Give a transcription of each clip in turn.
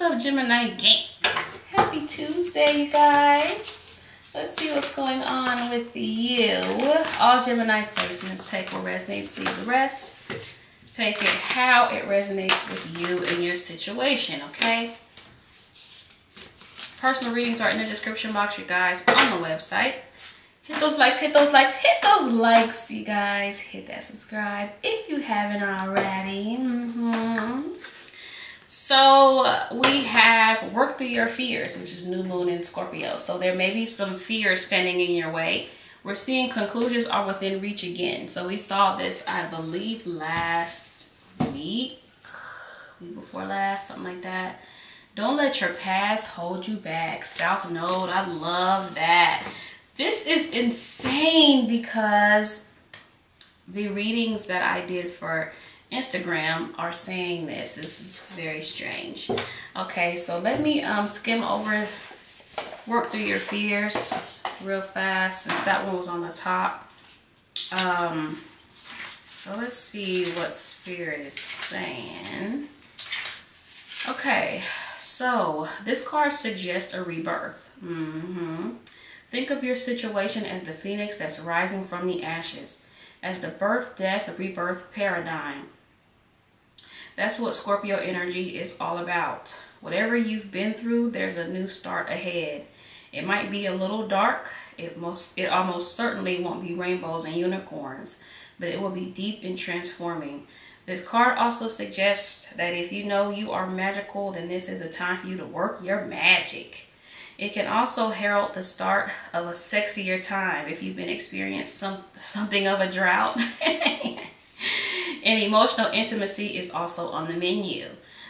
What's up, Gemini gang? Happy Tuesday, you guys. Let's see what's going on with you. All Gemini placements, take what resonates, leave the rest. Take it how it resonates with you and your situation, okay? Personal readings are in the description box, you guys, on the website. Hit those likes, hit those likes, hit those likes, you guys. Hit that subscribe if you haven't already. So we have work through your fears, which is new moon in Scorpio. So there may be some fears standing in your way. We're seeing conclusions are within reach again. So we saw this, I believe, last week before last, something like that. Don't let your past hold you back. South Node, I love that. This is insane because the readings that I did for Instagram are saying this. This is very strange. Okay, so let me skim over, work through your fears real fast since that one was on the top. So let's see what Spirit is saying. Okay, so this card suggests a rebirth. Think of your situation as the phoenix that's rising from the ashes, as the birth, death, rebirth paradigm. That's what Scorpio energy is all about. Whatever you've been through, there's a new start ahead. It might be a little dark. It almost certainly won't be rainbows and unicorns, but it will be deep and transforming. This card also suggests that if you know you are magical, then this is a time for you to work your magic. It can also herald the start of a sexier time if you've been experiencing something of a drought. And emotional intimacy is also on the menu.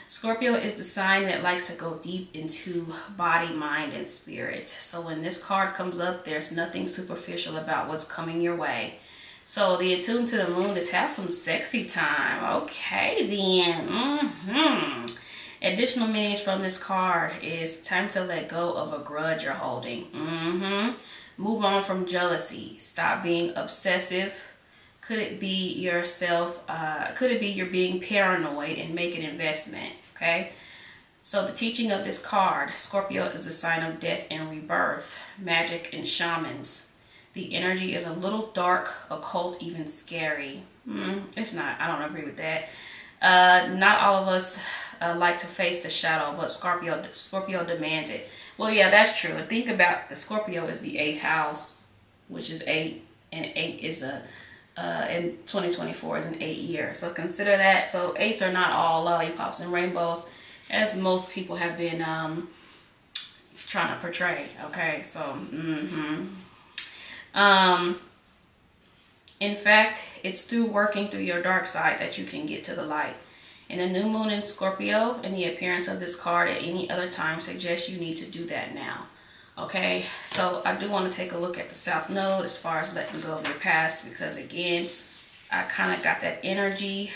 Scorpio is the sign that likes to go deep into body, mind, and spirit. So when this card comes up, there's nothing superficial about what's coming your way. So the attuned to the moon is have some sexy time. Okay, then. Additional meanings from this card is time to let go of a grudge you're holding. Move on from jealousy. Stop being obsessive. Could it be yourself? Could it be you're being paranoid and make an investment? Okay. So the teaching of this card, Scorpio is the sign of death and rebirth, magic and shamans. The energy is a little dark, occult, even scary. It's not. I don't agree with that. Not all of us like to face the shadow, but Scorpio demands it. Well, yeah, that's true. And think about the Scorpio is the 8th house, which is 8, and 8 is a in 2024 is an 8 year. So consider that. So 8s are not all lollipops and rainbows, as most people have been trying to portray. Okay, so in fact, it's through working through your dark side that you can get to the light. And the new moon in Scorpio and the appearance of this card at any other time suggests you need to do that now. Okay, so I do want to take a look at the South Node as far as letting go of your past, because again, I kind of got that energy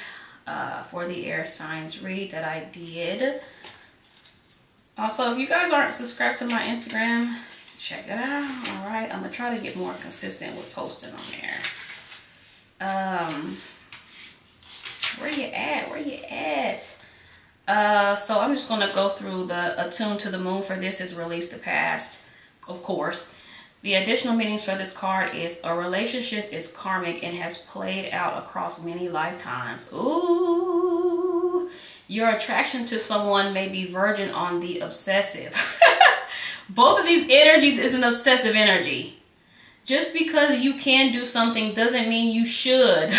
for the air signs read that I did. Also, if you guys aren't subscribed to my Instagram, check it out. All right, I'm gonna try to get more consistent with posting on there. Where you at? Where you at? So I'm just gonna go through the attune to the moon for this is release the past, of course. The additional meanings for this card is a relationship is karmic and has played out across many lifetimes. Ooh, your attraction to someone may be verging on the obsessive. Both of these energies is an obsessive energy. Just because you can do something doesn't mean you should.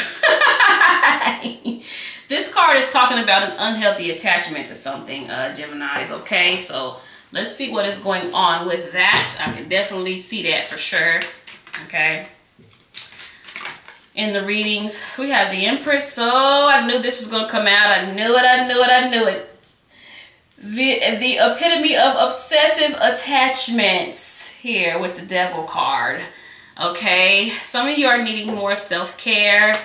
This card is talking about an unhealthy attachment to something, Geminis, okay? So let's see what is going on with that. I can definitely see that for sure, okay? In the readings, we have the Empress. So I knew this was going to come out. I knew it, I knew it, I knew it. The epitome of obsessive attachments here with the Devil card. Okay, some of you are needing more self-care.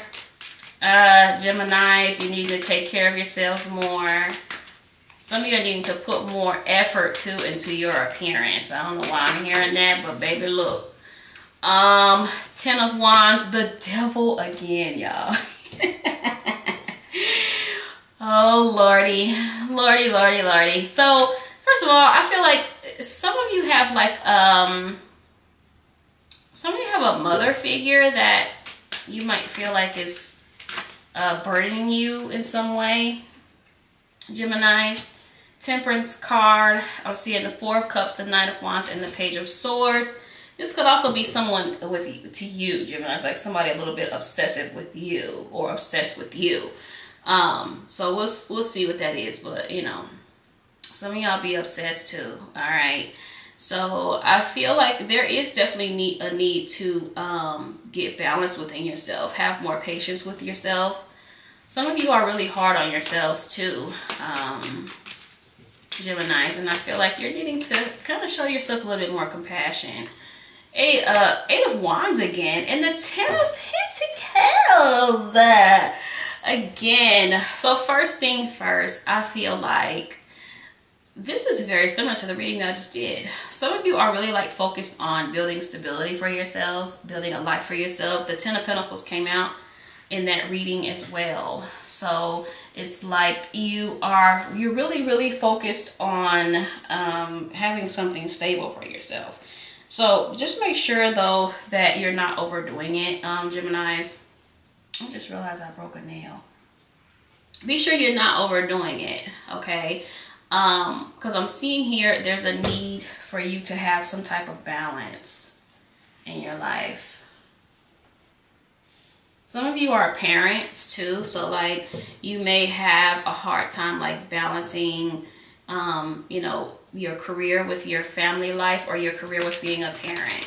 Geminis, you need to take care of yourselves more. Some of you are needing to put more effort into your appearance. I don't know why I'm hearing that, but baby, look. Ten of Wands, the Devil again, y'all. Oh, Lordy, Lordy, Lordy, Lordy. So first of all, I feel like some of you have like, some of you have a mother figure that you might feel like is burdening you in some way. Geminis, Temperance card. I'm seeing the Four of Cups, the Knight of Wands, and the Page of Swords. This could also be someone with to you, Geminis, like somebody a little bit obsessive with you or obsessed with you. So we'll see what that is, but you know, some of y'all be obsessed too. All right. So I feel like there is definitely a need to get balance within yourself, have more patience with yourself. Some of you are really hard on yourselves too, Geminis, and I feel like you're needing to kind of show yourself a little bit more compassion. Eight of Wands again, and the Ten of Pentacles again. So first thing first, I feel like this is very similar to the reading that I just did. Some of you are really like focused on building stability for yourselves, building a life for yourself. The Ten of Pentacles came out in that reading as well. So it's like you're really, really focused on having something stable for yourself. So just make sure though that you're not overdoing it, Geminis. I just realized I broke a nail. Be sure you're not overdoing it, okay? Because I'm seeing here there's a need for you to have some type of balance in your life. Some of you are parents too, so like you may have a hard time like balancing, you know, your career with your family life or your career with being a parent.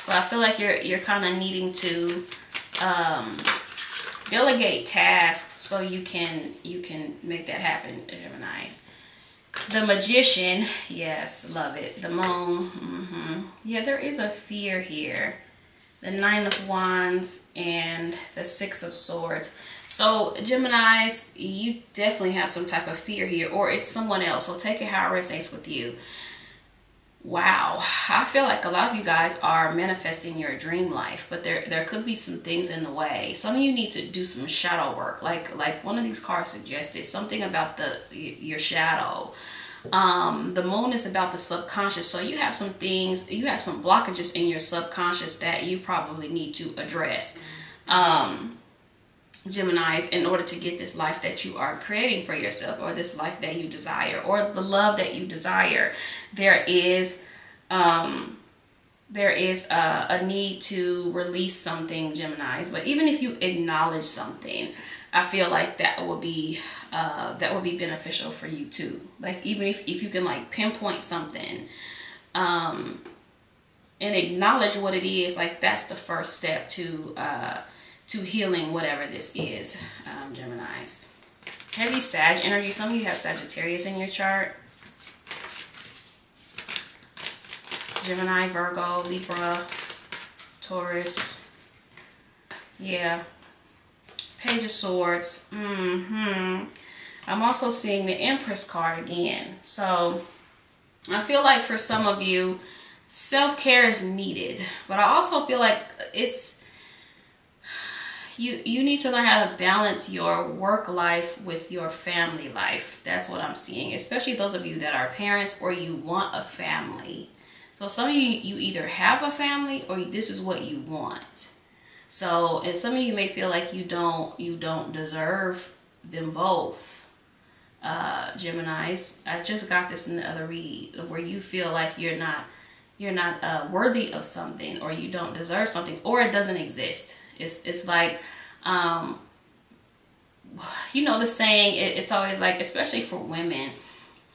So I feel like you're kind of needing to delegate tasks so you can make that happen, Geminis. The Magician, yes, love it. The Moon, yeah, there is a fear here. The Nine of Wands and the Six of Swords. So Geminis, you definitely have some type of fear here, or it's someone else. So take it how it resonates with you. Wow, I feel like a lot of you guys are manifesting your dream life, but there could be some things in the way. Some of you need to do some shadow work, like one of these cards suggested, something about your shadow. The Moon is about the subconscious, so you have some things, you have some blockages in your subconscious that you probably need to address, Geminis, in order to get this life that you are creating for yourself, or this life that you desire, or the love that you desire. There is a need to release something, Geminis, but even if you acknowledge something, I feel like that will be beneficial for you too. Like even if you can like pinpoint something and acknowledge what it is, like that's the first step to healing whatever this is, Geminis. Heavy Sag energy. Some of you have Sagittarius in your chart. Gemini, Virgo, Libra, Taurus. Yeah. Page of Swords. I'm also seeing the Empress card again. So I feel like for some of you, self-care is needed, but I also feel like it's you need to learn how to balance your work life with your family life. That's what I'm seeing, especially those of you that are parents or you want a family. So some of you either have a family or this is what you want. So, and some of you may feel like you don't deserve them both, Geminis. I just got this in the other read where you feel like you're not worthy of something, or you don't deserve something, or it doesn't exist. It's like, you know the saying, it's always like, especially for women,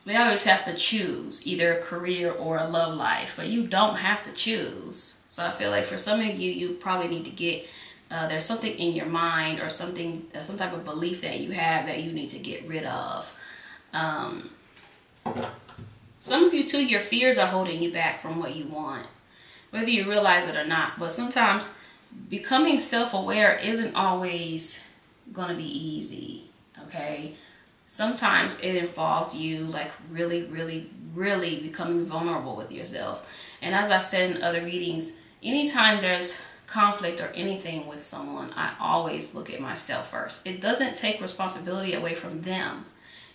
they always have to choose either a career or a love life, but you don't have to choose. So I feel like for some of you, you probably need to get, there's something in your mind or something, some type of belief that you have that you need to get rid of. Some of you too, your fears are holding you back from what you want, whether you realize it or not. But sometimes becoming self-aware isn't always going to be easy, okay? Sometimes it involves you like really, really, really becoming vulnerable with yourself. And as I've said in other readings, anytime there's conflict or anything with someone, I always look at myself first. It doesn't take responsibility away from them.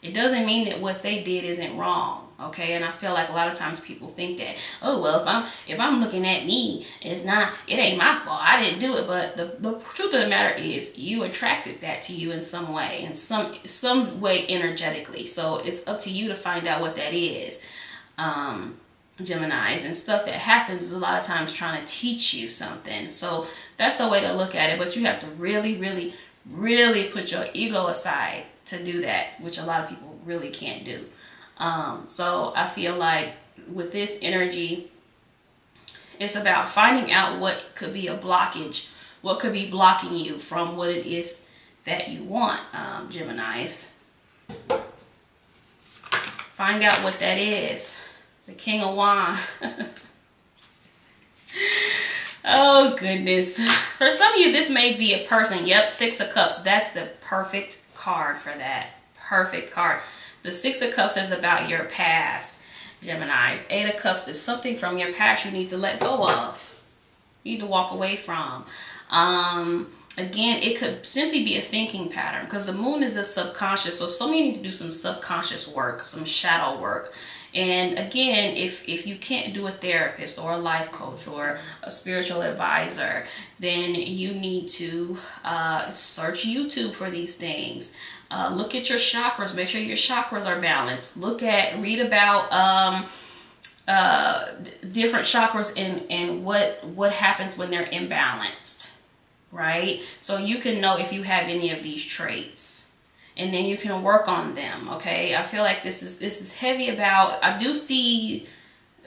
It doesn't mean that what they did isn't wrong, okay? And I feel like a lot of times people think that, oh, well, if I'm looking at me, it ain't my fault. I didn't do it. But the truth of the matter is you attracted that to you in some way, in some way energetically. So it's up to you to find out what that is. Geminis and stuff that happens is a lot of times trying to teach you something. So that's the way to look at it. But you have to really, really, really put your ego aside to do that, which a lot of people really can't do. So I feel like with this energy, it's about finding out what could be a blockage, what could be blocking you from what it is that you want, Geminis. Find out what that is. The King of Wands. Oh, goodness. For some of you, this may be a person. Yep, Six of Cups. That's the perfect card for that. Perfect card. The Six of Cups is about your past, Geminis. Eight of Cups is something from your past you need to let go of. You need to walk away from. Again, it could simply be a thinking pattern because the moon is a subconscious. So some of you need to do some subconscious work, some shadow work. And again, if you can't do a therapist or a life coach or a spiritual advisor, then you need to search YouTube for these things. Look at your chakras. Make sure your chakras are balanced. Read about different chakras and what happens when they're imbalanced, right? So you can know if you have any of these traits. And then you can work on them, okay? I feel like this is heavy about, I do see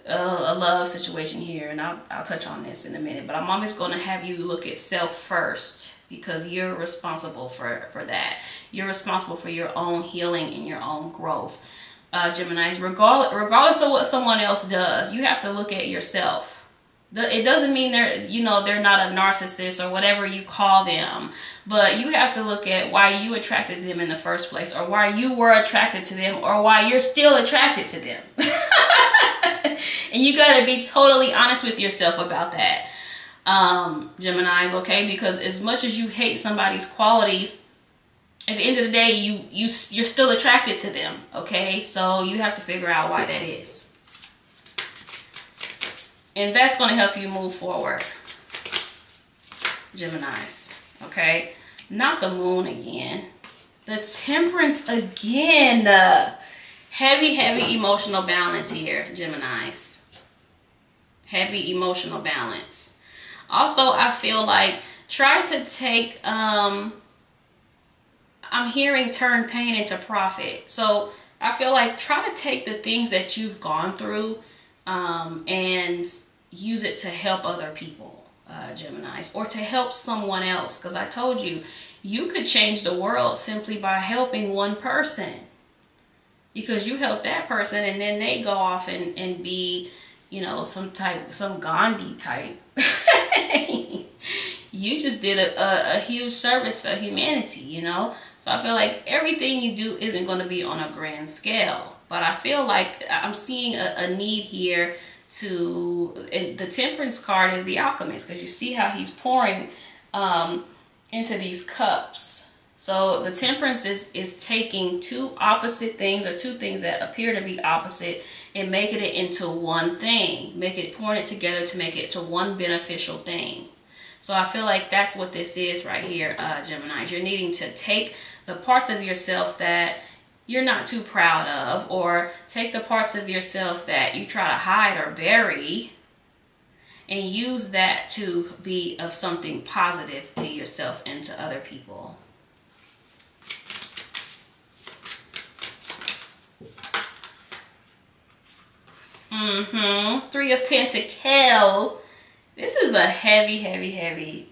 a love situation here, and I'll touch on this in a minute, but I'm always going to have you look at self first because you're responsible for that. You're responsible for your own healing and your own growth, Geminis. Regardless of what someone else does, you have to look at yourself. It doesn't mean they're not a narcissist or whatever you call them, but you have to look at why you attracted them in the first place, or why you were attracted to them, or why you're still attracted to them. And you got to be totally honest with yourself about that, Geminis, okay? Because as much as you hate somebody's qualities, at the end of the day, you're still attracted to them, okay? So you have to figure out why that is. And that's going to help you move forward, Geminis, okay? Not the moon again. The Temperance again. Heavy, heavy emotional balance here, Geminis. Heavy emotional balance. Also, I feel like try to take, I'm hearing turn pain into profit. So I feel like try to take the things that you've gone through and use it to help other people, Geminis, or to help someone else. Because I told you, you could change the world simply by helping one person, because you help that person and then they go off and be, you know, some Gandhi type. You just did a huge service for humanity, you know? So I feel like everything you do isn't going to be on a grand scale. But I feel like I'm seeing a need here to, and the Temperance card is the Alchemist, because you see how he's pouring into these cups. So the Temperance is taking two opposite things, or two things that appear to be opposite, and making it into one thing, pouring it together to make it to one beneficial thing. So I feel like that's what this is right here, Geminis. You're needing to take the parts of yourself that you're not too proud of, or take the parts of yourself that you try to hide or bury, and use that to be of something positive to yourself and to other people. Three of Pentacles. This is a heavy, heavy, heavy,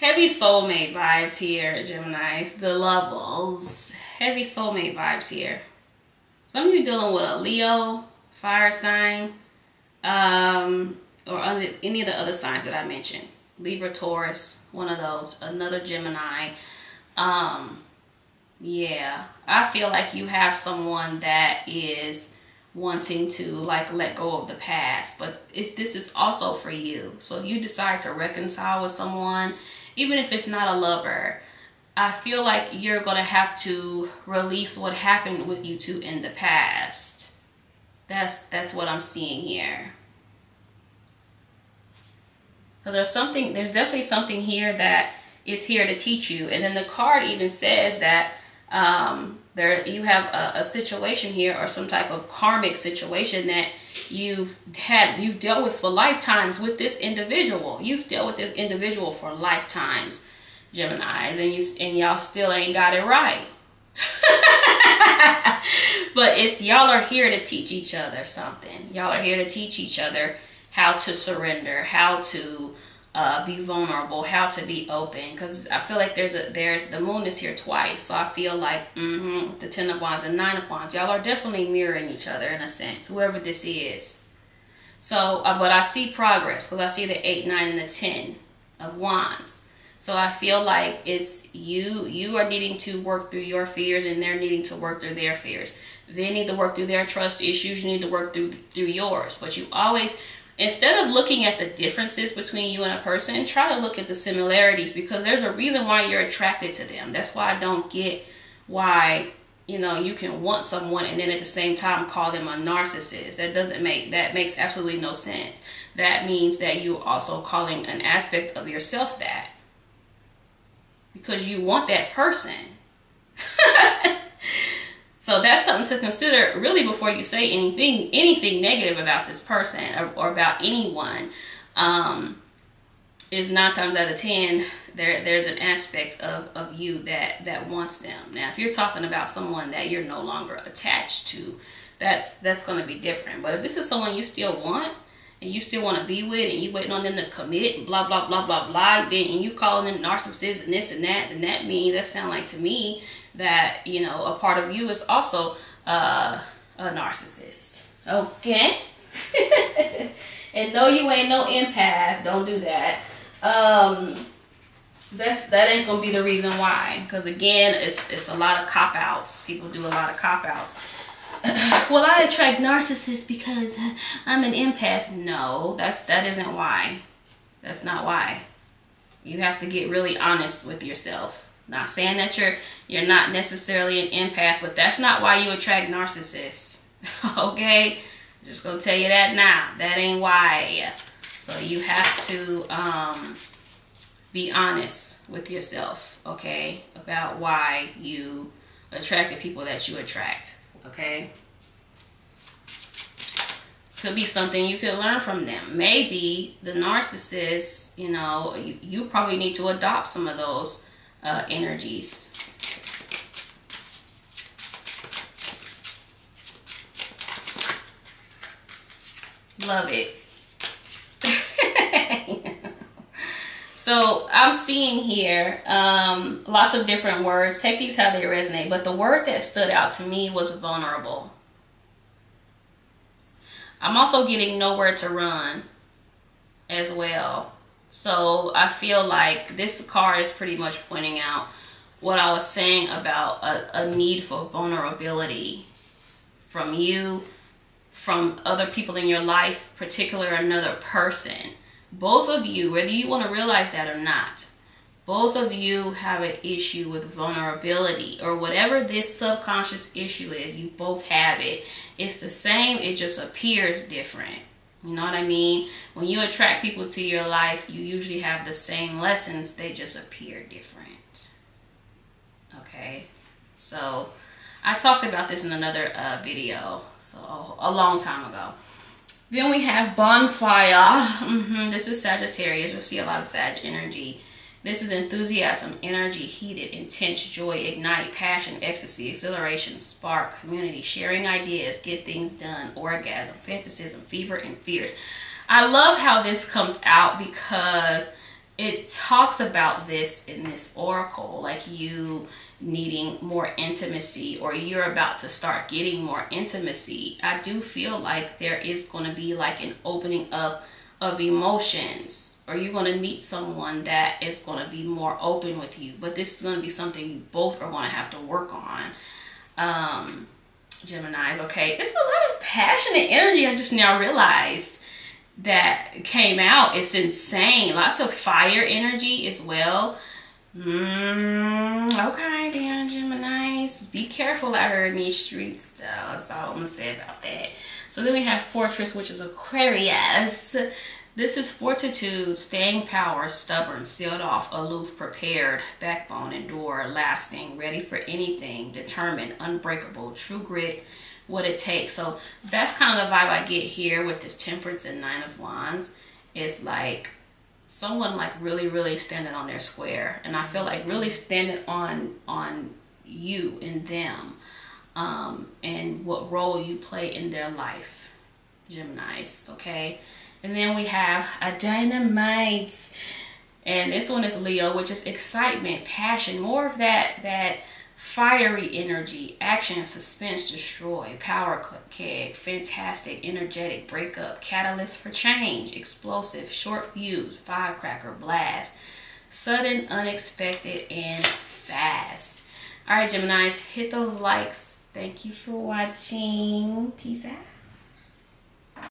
heavy soulmate vibes here, Geminis. The Lovers. Heavy soulmate vibes here. Some of you dealing with a Leo, fire sign, or any of the other signs that I mentioned. Libra, Taurus, one of those. Another Gemini. Yeah, I feel like you have someone that is wanting to like let go of the past, but this is also for you. So if you decide to reconcile with someone, even if it's not a lover, I feel like you're gonna have to release what happened with you two in the past. That's what I'm seeing here. So there's definitely something here that is here to teach you. And then the card even says that there you have a situation here, or some type of karmic situation that you've dealt with for lifetimes with this individual. You've dealt with this individual for lifetimes, Geminis, and y'all still ain't got it right. But it's y'all are here to teach each other something. Y'all are here to teach each other how to surrender, how to be vulnerable, how to be open, because I feel like there's the moon is here twice, so I feel like the 10 of Wands and 9 of Wands, y'all are definitely mirroring each other in a sense, whoever this is. So but I see progress, because I see the 8, 9, and the 10 of Wands. So I feel like it's you are needing to work through your fears, and they're needing to work through their fears. They need to work through their trust issues, you need to work through yours. But you always, instead of looking at the differences between you and a person, try to look at the similarities, because there's a reason why you're attracted to them. That's why I don't get why, you know, you can want someone and then at the same time call them a narcissist. That makes absolutely no sense. That means that you're also calling an aspect of yourself that, because you want that person. So that's something to consider really before you say anything negative about this person or about anyone. Is 9 times out of 10, there's an aspect of you that wants them. Now, if you're talking about someone that you're no longer attached to, that's going to be different. But if this is someone you still want and you still want to be with, and you waiting on them to commit and blah, blah, blah, blah, blah, then, and you calling them narcissists and this and that, then that means, that sound like to me that, you know, a part of you is also a narcissist. Okay? And no, you ain't no empath. Don't do that. That ain't gonna be the reason why. Because again, it's a lot of cop-outs. People do a lot of cop-outs. Well, I attract narcissists because I'm an empath. No, that isn't why. That's not why. You have to get really honest with yourself. Not saying that you're not necessarily an empath, but that's not why you attract narcissists. Okay? I'm just gonna tell you that now. That ain't why. So you have to be honest with yourself, okay, about why you attract the people that you attract. Okay, could be something you could learn from them. Maybe the narcissist, you know, you probably need to adopt some of those energies. Love it. So I'm seeing here lots of different words. Take these how they resonate. But the word that stood out to me was vulnerable. I'm also getting nowhere to run as well. So I feel like this card is pretty much pointing out what I was saying about a need for vulnerability from you, from other people in your life, particularly another person. Both of you, whether you want to realize that or not, both of you have an issue with vulnerability, or whatever this subconscious issue is, you both have it. It's the same, it just appears different. You know what I mean? When you attract people to your life, you usually have the same lessons, they just appear different. Okay? So, I talked about this in another video, so a long time ago. Then we have bonfire. This is Sagittarius. We'll see a lot of Sag energy. This is enthusiasm, energy, heated, intense, joy, ignite, passion, ecstasy, exhilaration, spark, community, sharing ideas, get things done, orgasm, fantasism, fever, and fears. I love how this comes out because it talks about this in this oracle, like you needing more intimacy, or you're about to start getting more intimacy. I do feel like there is going to be like an opening up of emotions, or you're going to meet someone that is going to be more open with you. But this is going to be something you both are going to have to work on. Geminis, okay? It's a lot of passionate energy, I just now realized, that came out. It's insane. Lots of fire energy as well. Okay, damn Geminis. Be careful out here in these streets, though. That's all I'm going to say about that. So then we have Fortress, which is Aquarius. This is fortitude, staying power, stubborn, sealed off, aloof, prepared, backbone, endure, lasting, ready for anything, determined, unbreakable, true grit, what it takes. So that's kind of the vibe I get here with this Temperance and Nine of Wands. It's like someone like really standing on their square, and I feel like really standing on you and them, and what role you play in their life, Geminis, okay? And then we have a Dynamite, and this one is Leo, which is excitement, passion, more of that fiery energy, action, suspense, destroy, power keg, fantastic, energetic, breakup, catalyst for change, explosive, short fuse, firecracker, blast, sudden, unexpected, and fast. All right, Geminis, hit those likes. Thank you for watching. Peace out.